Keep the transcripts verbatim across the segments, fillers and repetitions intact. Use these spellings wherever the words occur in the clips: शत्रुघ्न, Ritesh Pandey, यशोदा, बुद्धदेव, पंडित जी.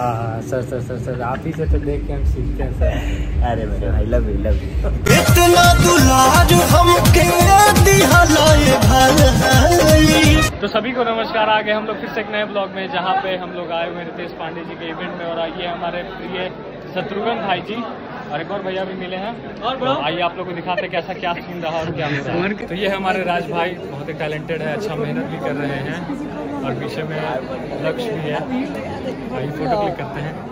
हाँ हाँ sir sir sir sir आप ही से तो देख के हम सीखते हैं सर। अरे मेरे भाई लव यू लव यू। इतना दुलार हमके दिया लाए भाई। तो सभी को नमस्कार, आ गए हम लोग फिर से एक नए ब्लॉग में, जहाँ पे हम लोग आए हुए हैं रितेश पांडे जी के इवेंट में। और ये हमारे प्रिय शत्रुघ्न भाई जी और एक और भैया भी मिले हैं। और आइए आप लोग को दिखाते हैं कैसा क्या सुन रहा और क्या मिल रहा है। तो ये हमारे राज भाई बहुत ही टैलेंटेड है, अच्छा मेहनत भी कर रहे हैं और पीछे में लक्ष्य भी है। भाई फोटो क्लिक करते हैं।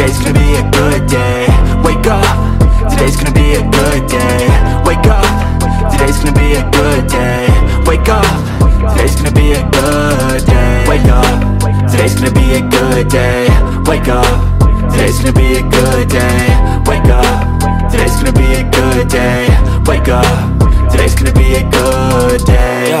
Today's gonna be a good day. Wake up. Today's gonna be a good day. Wake up. Today's gonna be a good day. Yo,